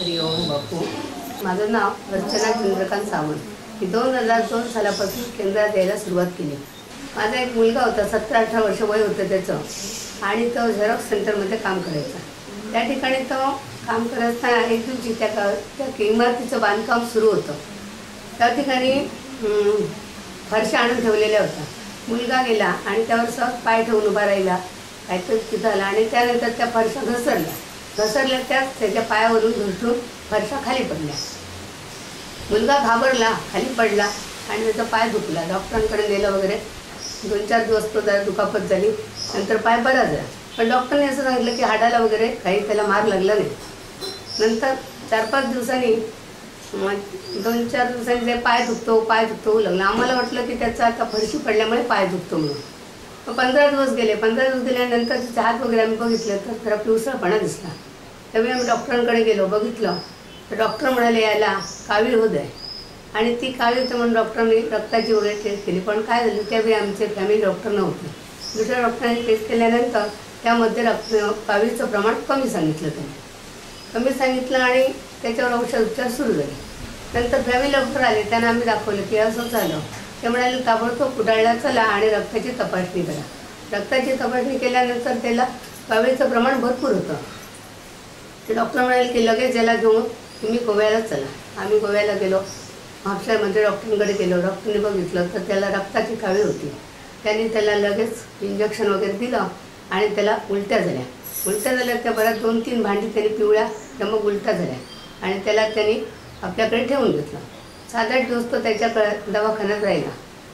हरि ओम बापू. माझं नाव अर्चना चंद्रकांत सावंत. मी 2002 सालापासून केंद्रात यायला सुरुवात केली. माझा एक मुलगा होता, 17-18 वर्ष वय होतं त्याचं, आणि तो झेरॉक्स सेंटरमध्ये काम करायचा. त्या ठिकाणी तो काम करत असताना एक दिवशी त्या इमारतीचं बांधकाम सुरू होतं. त्या ठिकाणी फरशा आणून ठेवलेल्या होत्या. मुलगा गेला आणि त्यावर सहज पाय ठेवून उभा राहिला, काहीतरी झाला आणि त्यानंतर त्या फरशा घसरल्या. त्याच त्याच्या पायावरून घसरून फरशा खाली पडल्या. मुलगा घाबरला, खाली पडला आणि त्याचा पाय दुखला. डॉक्टरांकडे नेलं वगैरे. 2-4 दिवस तो जरा दुखापत झाली, नंतर पाय बरा झाला. पण डॉक्टरने असं सांगितलं की हाडाला वगैरे काही त्याला मार लागला नाही. नंतर 4-5 दिवसांनी 2-4 दिवसांनी ते पाय दुखतो लागला. आम्हाला वाटलं की त्याचा आता फरशी पडल्यामुळे पाय दुखतो म्हणून. मग 15 दिवस गेले. 15 दिवस गेल्यानंतर तिचा हात वगैरे आम्ही बघितलं तर जरा पिवसळपणा दिसला. त्यामुळे आम्ही डॉक्टरांकडे गेलो, बघितलं तर डॉक्टर म्हणाले याला कावीळ होत आहे. आणि ती कावीळ होतं म्हणून डॉक्टरांनी रक्ताची वगैरे टेस्ट केली. पण काय झालं, त्यावेळी आमचे फॅमिली डॉक्टर नव्हते. दुसऱ्या डॉक्टरांनी टेस्ट केल्यानंतर त्यामध्ये कावीळचं प्रमाण कमी सांगितलं आणि त्याच्यावर औषधोपचार सुरू झाले. नंतर फॅमिली डॉक्टर आले, त्यांना आम्ही दाखवलं की असं झालं. ते म्हणाले ताबडतोब कुडाळला चला आणि रक्ताची तपासणी करा. रक्ताची तपासणी केल्यानंतर त्याला कावीळचं प्रमाण भरपूर होतं. ते डॉक्टर म्हणाले की लगेच याला घेऊन तुम्ही गोव्याला चला. आम्ही गोव्याला गेलो. हापशामध्ये डॉक्टरांकडे गेलो. डॉक्टरने बघितलं तर त्याला रक्ताची कावीळ होती. त्यांनी त्याला लगेच इंजेक्शन वगैरे दिलं आणि त्याला उलट्या झाल्या. त्या बऱ्याच 2-3 भांडी त्यांनी पिवळ्या, त्या मग उलट्या झाल्या आणि त्याला त्यांनी आपल्याकडे ठेवून घेतलं. 7-8 दिवस तो त्याच्याकडे दवाखान्यात राहिला.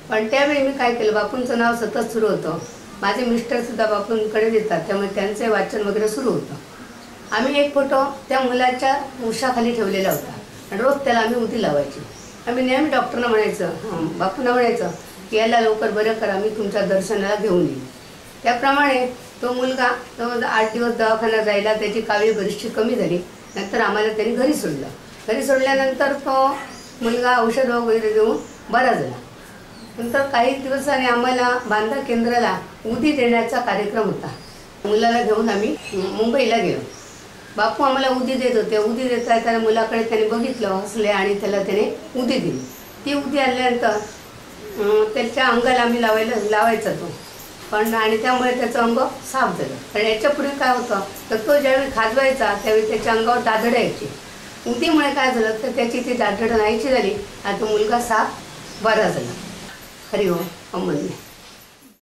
पण त्यावेळी मी काय केलं, बापूंचं नाव सतत सुरू होतं. माझे मिस्टरसुद्धा बापूंकडे देतात, त्यामुळे त्यांचे वाचन वगैरे सुरू होतं. आम्ही एक फोटो त्या मुलाच्या उशाखाली ठेवलेला होता. रोज त्याला आम्ही उंटी लावायची. आम्ही नेहमी डॉक्टरना म्हणायचं, बापूंना म्हणायचं की याला लवकर बरं करा, मी तुमच्या दर्शनाला घेऊन येईन. त्याप्रमाणे तो मुलगा 8 दिवस दवाखान्यात राहिला. त्याची कावीळ बरीचशी कमी झाली. नंतर आम्हाला त्यांनी घरी सोडलं. घरी सोडल्यानंतर तो मुलगा औषध वगैरे देऊन बरा झाला. नंतर काही दिवसांनी आम्हाला बांदा केंद्राला उदी देण्याचा कार्यक्रम होता. मुलाला घेऊन आम्ही मुंबईला गेलो. बापू आम्हाला उदी देत होते. उदी देता त्याला मुलाकडे त्याने बघितलं, हसले आणि त्याला त्याने उदी दिली. ती उदी आल्यानंतर त्याच्या अंगाला आम्ही लावायचा तो पण, आणि त्यामुळे त्याचं अंग साफ झालं. कारण याच्यापुढे काय होतं तर तो ज्यावेळी खाजवायचा त्यावेळी त्याच्या अंगावर दादडं यायची. उंदीमुळे काय झालं तर त्याची ती दादडं नाहीशी झाली आणि तो मुलगा साफ बरा झाला. हरिओम. अमोलने